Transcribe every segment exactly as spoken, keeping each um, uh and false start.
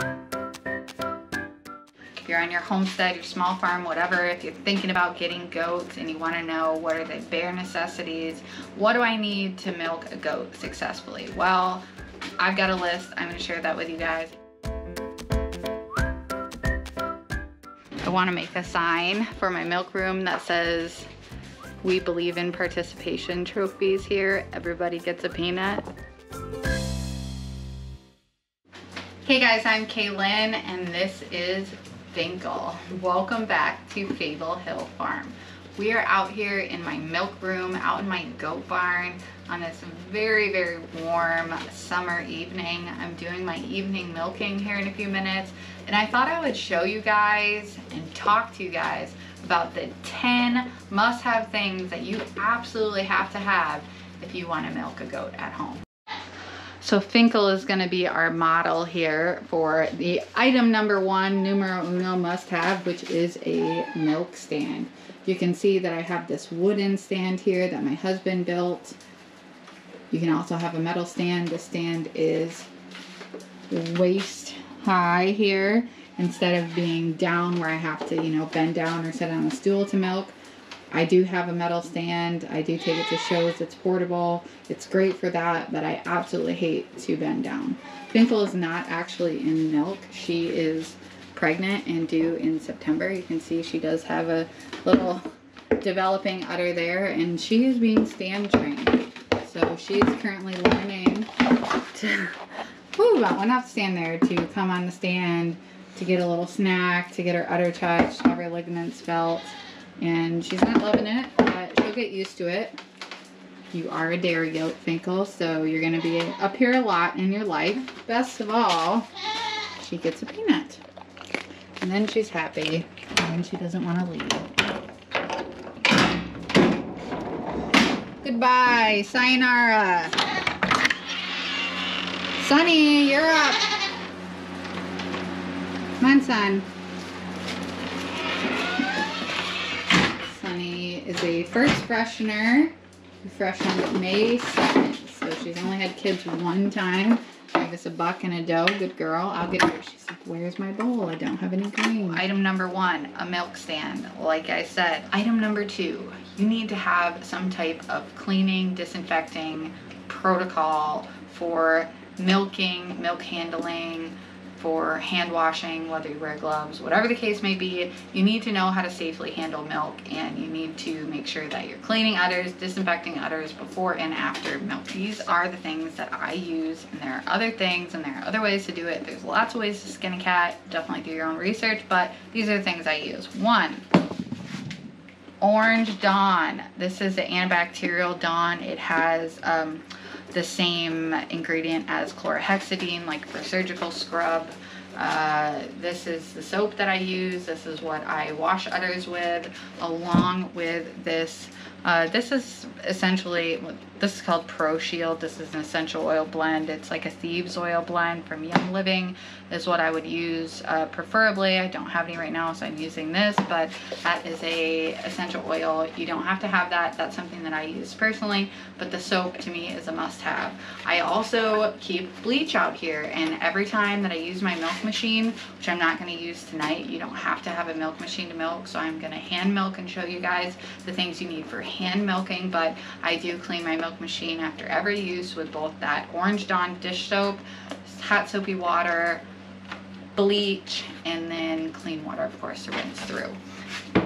If you're on your homestead, your small farm, whatever, if you're thinking about getting goats and you want to know what are the bare necessities, what do I need to milk a goat successfully? Well, I've got a list. I'm going to share that with you guys. I want to make a sign for my milk room that says, "We believe in participation trophies here. Everybody gets a peanut." Hey guys, I'm Kaylin and this is Finkel. Welcome back to Fable Hill Farm. We are out here in my milk room, out in my goat barn on this very, very warm summer evening. I'm doing my evening milking here in a few minutes, and I thought I would show you guys and talk to you guys about the ten must-have things that you absolutely have to have if you want to milk a goat at home. So Finkel is gonna be our model here for the item number one, numero uno must have, which is a milk stand. You can see that I have this wooden stand here that my husband built. You can also have a metal stand. The stand is waist high here instead of being down where I have to, you know, bend down or sit on a stool to milk. I do have a metal stand. I do take it to shows. It's portable. It's great for that, but I absolutely hate to bend down. Finkel is not actually in milk. She is pregnant and due in September. You can see she does have a little developing udder there, and she is being stand trained. So she's currently learning to, whoo, that one off stand there, to come on the stand, to get a little snack, to get her udder touched, have her ligaments felt. And she's not loving it, but she'll get used to it. You are a dairy goat, Finkel, so you're going to be up here a lot in your life. Best of all, she gets a peanut. And then she's happy, and she doesn't want to leave. Goodbye, sayonara. Sonny, you're up. Come on, son. Is a first freshener, who freshened May second, so she's only had kids one time. I guess a buck and a doe, good girl. I'll get her. She's like, where's my bowl? I don't have any green. Item number one, a milk stand, like I said. Item number two, you need to have some type of cleaning, disinfecting protocol for milking, milk handling, for hand washing, whether you wear gloves, whatever the case may be. You need to know how to safely handle milk, and you need to make sure that you're cleaning udders, disinfecting udders before and after milk. These are the things that I use, and there are other things and there are other ways to do it. There's lots of ways to skin a cat. Definitely do your own research, but these are the things I use. One, Orange Dawn. This is the antibacterial Dawn. It has um, the same ingredient as chlorhexidine, like for surgical scrub. Uh, this is the soap that I use. This is what I wash udders with, along with this. Uh, this is essentially, this is called Pro Shield. This is an essential oil blend. It's like a thieves oil blend from Young Living is what I would use, uh, preferably. I don't have any right now, so I'm using this, but that is a essential oil. You don't have to have that. That's something that I use personally, but the soap to me is a must have. I also keep bleach out here, and every time that I use my milk machine, which I'm not going to use tonight, you don't have to have a milk machine to milk, so I'm going to hand milk and show you guys the things you need for hand milking, but I do clean my milk machine after every use with both that Orange Dawn dish soap, hot soapy water, bleach, and then clean water, of course, to rinse through.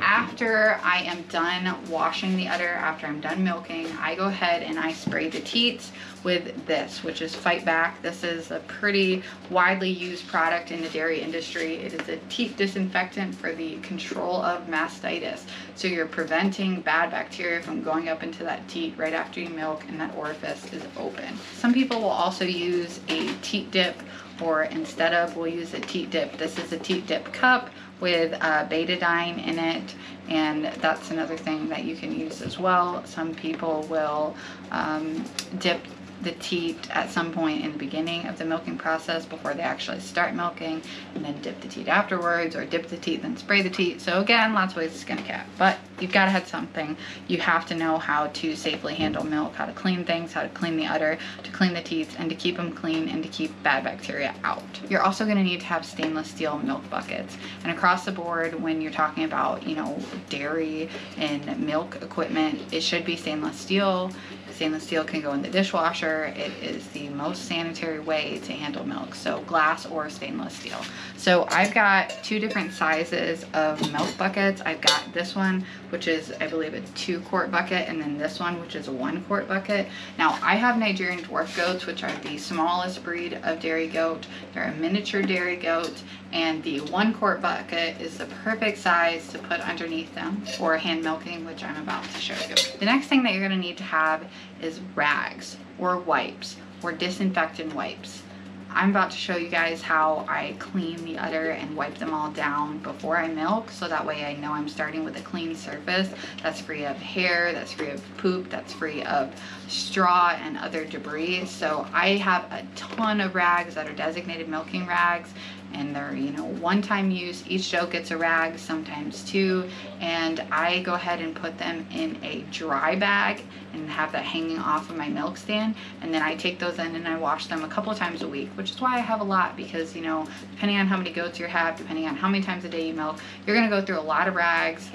After I am done washing the udder, after I'm done milking, I go ahead and I spray the teats with this, which is Fight Back. This is a pretty widely used product in the dairy industry. It is a teat disinfectant for the control of mastitis. So you're preventing bad bacteria from going up into that teat right after you milk and that orifice is open. Some people will also use a teat dip, or instead of, we'll use a teat dip. This is a teat dip cup with uh, betadine in it, and that's another thing that you can use as well. Some people will um, dip the teat at some point in the beginning of the milking process before they actually start milking, and then dip the teat afterwards, or dip the teat then spray the teat. So again, lots of ways to skin a cat, but you've got to have something. You have to know how to safely handle milk, how to clean things, how to clean the udder, to clean the teats, and to keep them clean and to keep bad bacteria out. You're also going to need to have stainless steel milk buckets. And across the board, when you're talking about, you know, dairy and milk equipment, it should be stainless steel. Stainless steel can go in the dishwasher. It is the most sanitary way to handle milk, so glass or stainless steel. So I've got two different sizes of milk buckets. I've got this one, which is, I believe, a two quart bucket, and then this one, which is a one quart bucket. Now, I have Nigerian dwarf goats, which are the smallest breed of dairy goat. They're a miniature dairy goat, and the one quart bucket is the perfect size to put underneath them for hand milking, which I'm about to show you. The next thing that you're gonna need to have is rags or wipes or disinfectant wipes. I'm about to show you guys how I clean the udder and wipe them all down before I milk, so that way I know I'm starting with a clean surface that's free of hair, that's free of poop, that's free of straw and other debris. So I have a ton of rags that are designated milking rags, and they're, you know, one-time use. Each doe gets a rag, sometimes two, and I go ahead and put them in a dry bag and have that hanging off of my milk stand. And then I take those in and I wash them a couple of times a week, which is why I have a lot, because, you know, depending on how many goats you have, depending on how many times a day you milk, you're gonna go through a lot of rags,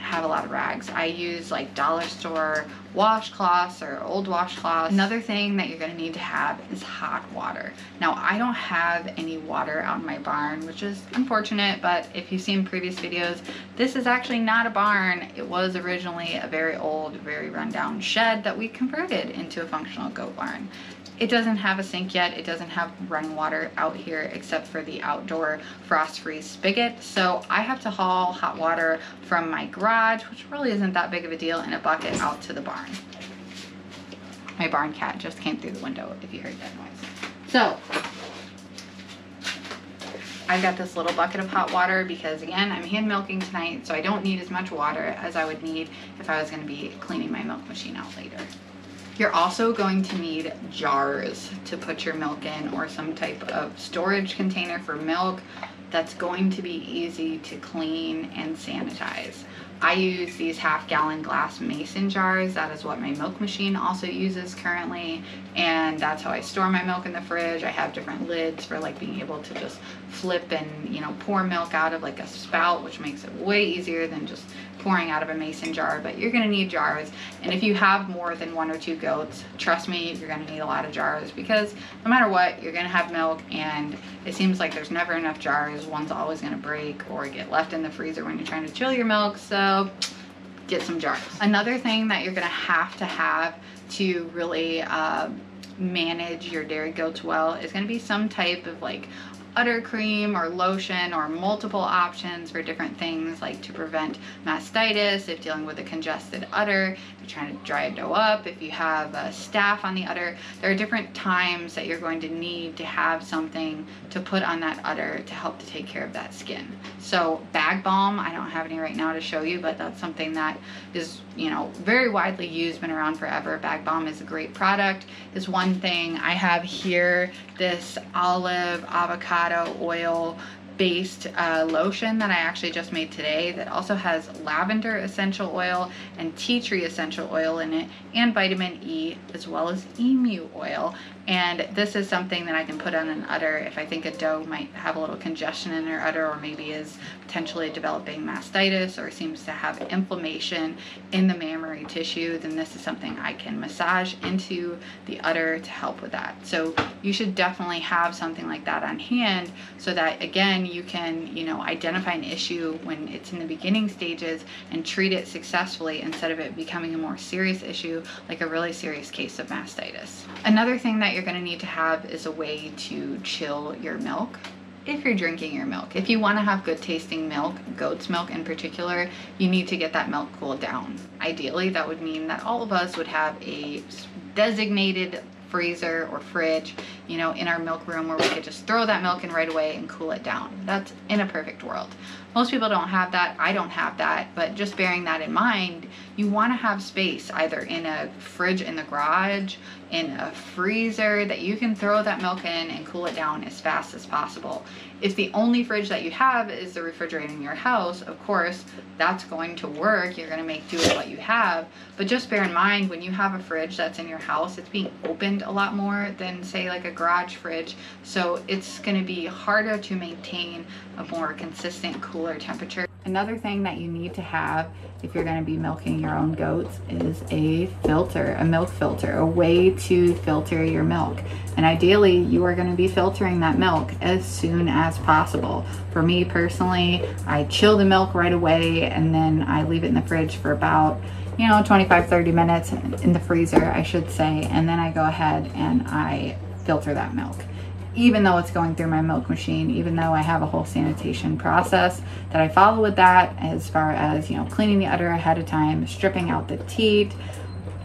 have a lot of rags. I use like dollar store washcloths or old washcloths. Another thing that you're gonna need to have is hot water. Now, I don't have any water out in my barn, which is unfortunate, but if you've seen previous videos, this is actually not a barn. It was originally a very old, very rundown shed that we converted into a functional goat barn. It doesn't have a sink yet. It doesn't have running water out here except for the outdoor frost-free spigot. So I have to haul hot water from my garage, which really isn't that big of a deal, in a bucket out to the barn. My barn cat just came through the window if you heard that noise. So I've got this little bucket of hot water because, again, I'm hand milking tonight, so I don't need as much water as I would need if I was gonna be cleaning my milk machine out later. You're also going to need jars to put your milk in, or some type of storage container for milk that's going to be easy to clean and sanitize. I use these half gallon glass mason jars. That is what my milk machine also uses currently, and that's how I store my milk in the fridge. I have different lids for like being able to just flip and, you know, pour milk out of like a spout, which makes it way easier than just pouring out of a mason jar. But you're going to need jars, and if you have more than one or two goats, trust me, you're going to need a lot of jars, because no matter what, you're going to have milk, and it seems like there's never enough jars. One's always going to break or get left in the freezer when you're trying to chill your milk, so get some jars. Another thing that you're going to have to have to really uh, manage your dairy goats well is going to be some type of like udder cream or lotion, or multiple options for different things, like to prevent mastitis if dealing with a congested udder, if you're trying to dry a doe up, if you have a staph on the udder. There are different times that you're going to need to have something to put on that udder to help to take care of that skin. So bag balm, I don't have any right now to show you, but that's something that is, you know, very widely used, been around forever. Bag balm is a great product. Is one thing I have here, this olive avocado oil based uh, lotion that I actually just made today, that also has lavender essential oil and tea tree essential oil in it, and vitamin E, as well as emu oil. And this is something that I can put on an udder if I think a doe might have a little congestion in her udder, or maybe is potentially developing mastitis or seems to have inflammation in the mammary tissue. Then this is something I can massage into the udder to help with that. So you should definitely have something like that on hand, so that, again, you can, you know, identify an issue when it's in the beginning stages and treat it successfully, instead of it becoming a more serious issue, like a really serious case of mastitis. Another thing that you're going to need to have is a way to chill your milk if you're drinking your milk. If you want to have good tasting milk, goat's milk in particular, you need to get that milk cooled down. Ideally, that would mean that all of us would have a designated freezer or fridge, you know, in our milk room, where we could just throw that milk in right away and cool it down. That's in a perfect world. Most people don't have that. I don't have that, but just bearing that in mind, you want to have space either in a fridge in the garage, in a freezer, that you can throw that milk in and cool it down as fast as possible. If the only fridge that you have is the refrigerator in your house, of course, that's going to work. You're going to make do with what you have. But just bear in mind, when you have a fridge that's in your house, it's being opened a lot more than, say, like a garage fridge. So it's going to be harder to maintain a more consistent, cooler temperature. Another thing that you need to have if you're going to be milking your own goats is a filter, a milk filter, a way to filter your milk. And ideally, you are going to be filtering that milk as soon as possible. For me personally, I chill the milk right away and then I leave it in the fridge for about, you know, twenty-five, thirty minutes in the freezer, I should say. And then I go ahead and I filter that milk. Even though it's going through my milk machine, even though I have a whole sanitation process that I follow with that, as far as, you know, cleaning the udder ahead of time, stripping out the teat,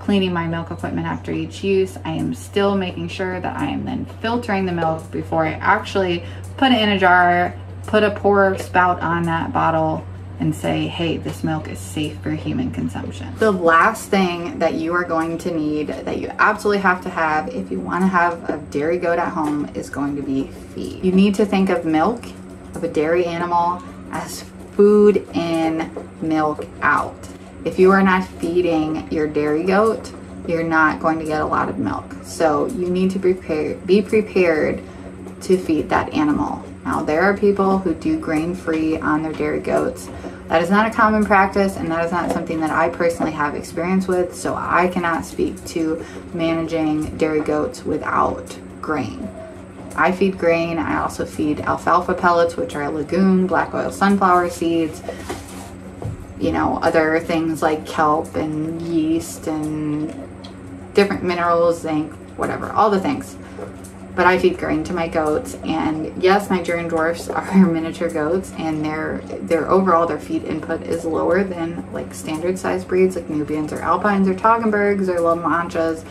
cleaning my milk equipment after each use, I am still making sure that I am then filtering the milk before I actually put it in a jar, put a pour spout on that bottle, and say, hey, this milk is safe for human consumption. The last thing that you are going to need, that you absolutely have to have if you want to have a dairy goat at home, is going to be feed. You need to think of milk of a dairy animal as food in, milk out. If you are not feeding your dairy goat, you're not going to get a lot of milk. So you need to prepare, be prepared to feed that animal. Now, there are people who do grain-free on their dairy goats. That is not a common practice, and that is not something that I personally have experience with, so I cannot speak to managing dairy goats without grain. I feed grain. I also feed alfalfa pellets, which are legume, black oil sunflower seeds, you know, other things like kelp and yeast and different minerals, zinc, whatever, all the things. But I feed grain to my goats, and yes, Nigerian dwarfs are miniature goats, and their their overall their feed input is lower than like standard size breeds like Nubians or Alpines or Toggenbergs or little Manchas,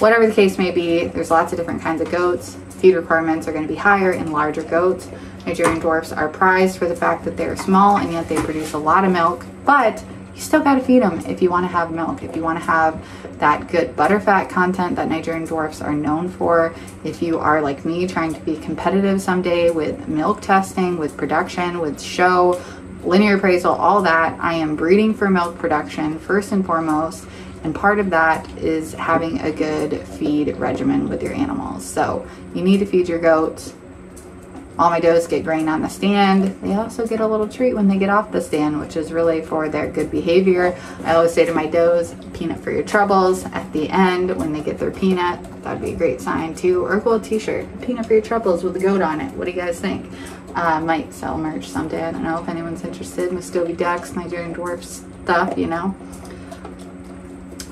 whatever the case may be. There's lots of different kinds of goats. Feed requirements are going to be higher in larger goats. Nigerian dwarfs are prized for the fact that they are small and yet they produce a lot of milk, but you still got to feed them if you want to have milk, if you want to have that good butterfat content that Nigerian dwarfs are known for. If you are like me, trying to be competitive someday with milk testing, with production, with show, linear appraisal, all that, I am breeding for milk production first and foremost. And part of that is having a good feed regimen with your animals. So you need to feed your goats. All my does get grain on the stand. They also get a little treat when they get off the stand, which is really for their good behavior. I always say to my does, peanut for your troubles. At the end, when they get their peanut, that'd be a great sign too. Or a cool t-shirt, peanut for your troubles with a goat on it. What do you guys think? Uh, might sell merch someday. I don't know if anyone's interested. Muscovy ducks, Nigerian dwarf stuff, you know.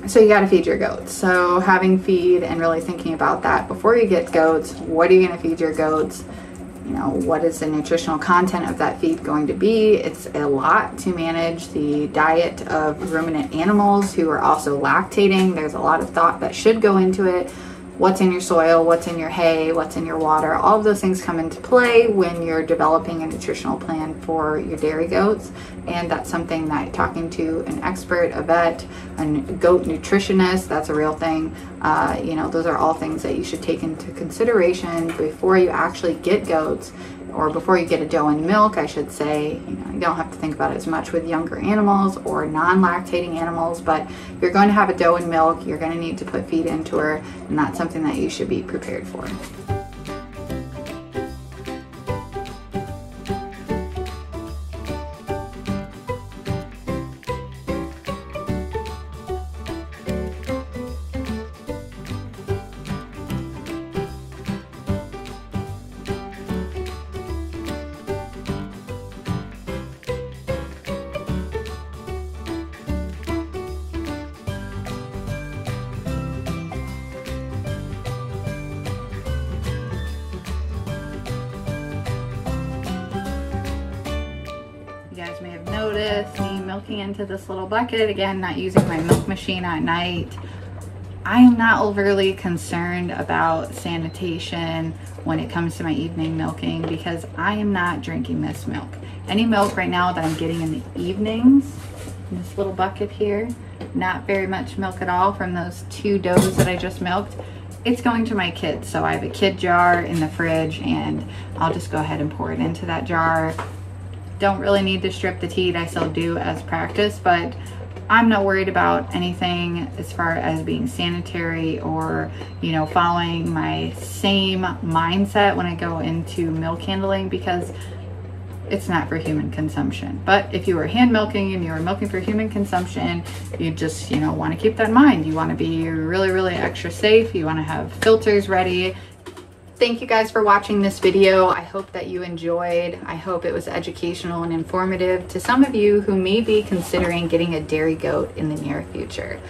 So you got to feed your goats. So having feed and really thinking about that before you get goats, what are you going to feed your goats? You know, what is the nutritional content of that feed going to be? It's a lot to manage the diet of ruminant animals who are also lactating. There's a lot of thought that should go into it. What's in your soil, what's in your hay, what's in your water, all of those things come into play when you're developing a nutritional plan for your dairy goats. And that's something that talking to an expert, a vet, a goat nutritionist, that's a real thing. Uh, you know, those are all things that you should take into consideration before you actually get goats, or before you get a doe in milk, I should say. You know, you don't have to think about it as much with younger animals or non-lactating animals, but if you're going to have a doe in milk, you're going to need to put feed into her, and that's something that you should be prepared for. Me milking into this little bucket again, not using my milk machine at night. I'm not overly concerned about sanitation when it comes to my evening milking because I am not drinking this milk. Any milk right now that I'm getting in the evenings, in this little bucket here, not very much milk at all from those two does that I just milked, it's going to my kids. So I have a kid jar in the fridge and I'll just go ahead and pour it into that jar. Don't really need to strip the teat, I still do as practice, but I'm not worried about anything as far as being sanitary or, you know, following my same mindset when I go into milk handling because it's not for human consumption. But if you were hand milking and you were milking for human consumption, you just, you know, want to keep that in mind. You want to be really, really extra safe. You want to have filters ready. Thank you guys for watching this video. I hope that you enjoyed. I hope it was educational and informative to some of you who may be considering getting a dairy goat in the near future.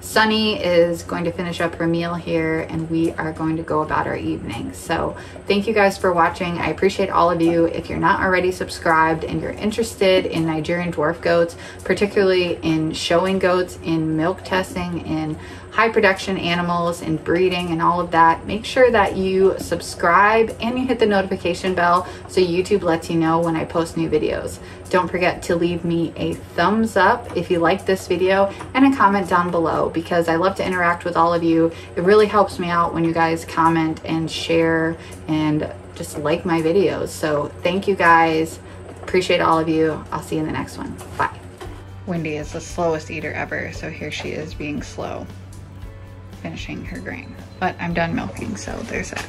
Sunny is going to finish up her meal here and we are going to go about our evening. So thank you guys for watching. I appreciate all of you. If you're not already subscribed and you're interested in Nigerian dwarf goats, particularly in showing goats, in milk testing, in high production animals and breeding and all of that, make sure that you subscribe and you hit the notification bell so YouTube lets you know when I post new videos. Don't forget to leave me a thumbs up if you like this video and a comment down below because I love to interact with all of you. It really helps me out when you guys comment and share and just like my videos. So thank you guys. Appreciate all of you. I'll see you in the next one. Bye. Wendy is the slowest eater ever, so here she is being slow, finishing her grain. But I'm done milking, so there's that.